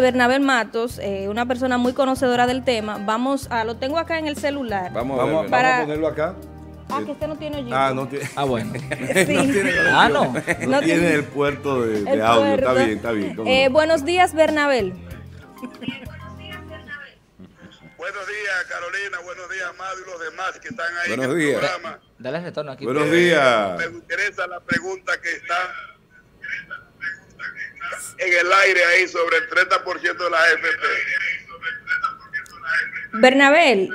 Bernabé Matos, una persona muy conocedora del tema. Vamos a, lo tengo acá en el celular. Vamos a ponerlo acá. Ah, que usted no tiene oído. Ah, no tiene. Ah, bueno. Sí. No tiene, ah, no. No tiene el puerto de audio. Puerto. Está bien, está bien. Buenos días, Bernabé. Buenos días, Carolina. Buenos días, Amado y los demás que están ahí. Buenos días. Programa. Dale retorno aquí. Buenos días. Me interesa la pregunta que está en el aire ahí sobre el 30% de la AFP. Bernabé,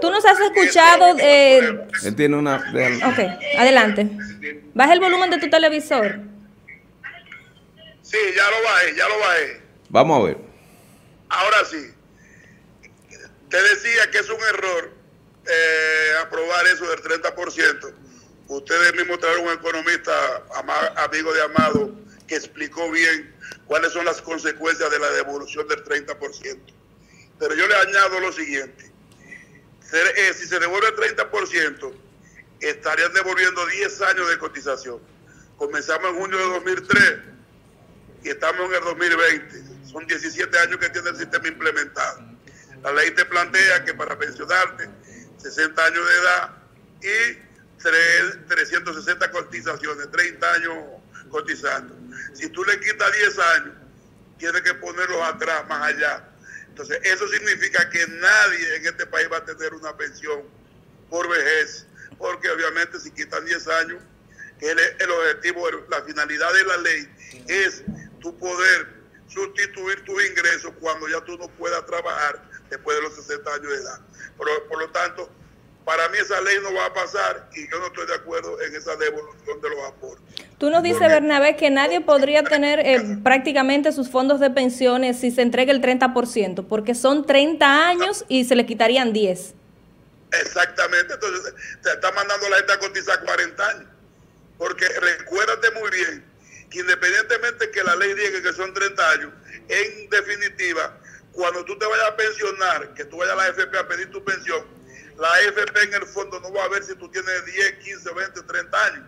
tú nos has escuchado. Él tiene una. Ok, adelante. Baja el volumen de tu televisor. Sí, ya lo bajé, ya lo bajé. Vamos a ver. Ahora sí. Te decía que es un error aprobar eso del 30%. Ustedes mismos trajeron un economista, amigo de Amado, que explicó bien cuáles son las consecuencias de la devolución del 30%. Pero yo le añado lo siguiente. Si se devuelve el 30%, estarían devolviendo 10 años de cotización. Comenzamos en junio de 2003 y estamos en el 2020. Son 17 años que tiene el sistema implementado. La ley te plantea que para pensionarte, 60 años de edad y 360 cotizaciones, 30 años cotizando. Si tú le quitas 10 años, tienes que ponerlos atrás, más allá. Entonces, eso significa que nadie en este país va a tener una pensión por vejez, porque obviamente si quitan 10 años, que el objetivo, la finalidad de la ley es tu poder sustituir tus ingresos cuando ya tú no puedas trabajar después de los 60 años de edad. Por lo tanto, para mí esa ley no va a pasar y yo no estoy de acuerdo en esa devolución de los aportes. Tú nos dices, Bernabé, que nadie podría tener prácticamente sus fondos de pensiones si se entrega el 30%, porque son 30 años y se le quitarían 10. Exactamente, entonces te está mandando la gente a cotizar 40 años, porque recuérdate muy bien que independientemente que la ley diga que son 30 años, en definitiva, cuando tú te vayas a pensionar, que tú vayas a la AFP a pedir tu pensión, la AFP en el fondo no va a ver si tú tienes 10, 15, 20, 30 años.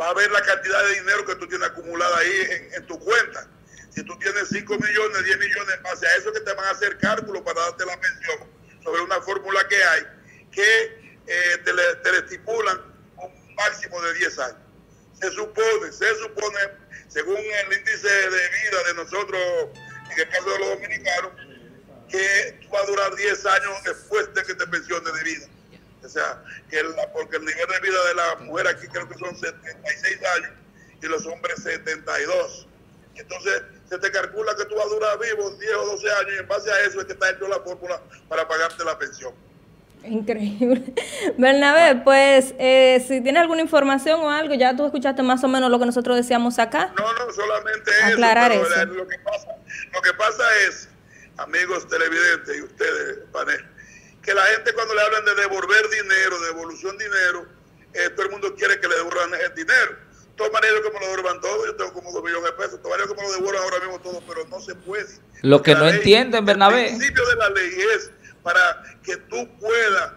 Va a ver la cantidad de dinero que tú tienes acumulada ahí en tu cuenta. Si tú tienes 5 millones, 10 millones, en base a eso que te van a hacer cálculos para darte la pensión, sobre una fórmula que hay, que te le estipulan un máximo de 10 años. Se supone, según el índice de vida de nosotros, en el caso de los dominicanos, que tú vas a durar 10 años después de que te pensiones de vida. O sea, porque el nivel de vida de la mujer aquí creo que son 76 años y los hombres 72. Entonces, se te calcula que tú vas a durar vivo 10 o 12 años y en base a eso es que está hecho la fórmula para pagarte la pensión. Increíble. Bernabé, pues si tienes alguna información o algo, ya tú escuchaste más o menos lo que nosotros decíamos acá. No, solamente aclarar eso. Pero, eso. Lo que pasa es, amigos televidentes y ustedes, panel, que la gente cuando le hablan de devolver dinero, de devolución de dinero, todo el mundo quiere que le devuelvan el dinero. Toman ellos como lo devuelvan todo, yo tengo como 2 millones de pesos, toman ellos como lo devuelvan ahora mismo todo, pero no se puede. Lo que no entienden, Bernabé. El principio de la ley es para que tú puedas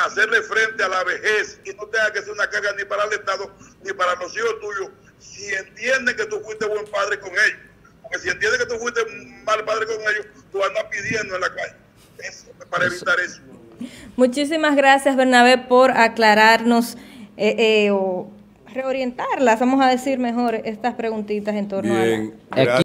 hacerle frente a la vejez y no tenga que ser una carga ni para el Estado ni para los hijos tuyos, si entienden que tú fuiste buen padre con ellos. Porque si entienden que tú fuiste mal padre con ellos, tú andas pidiendo en la calle. Eso, para evitar eso. Muchísimas gracias, Bernabé, por aclararnos o reorientarlas, vamos a decir mejor, estas preguntitas en torno a la...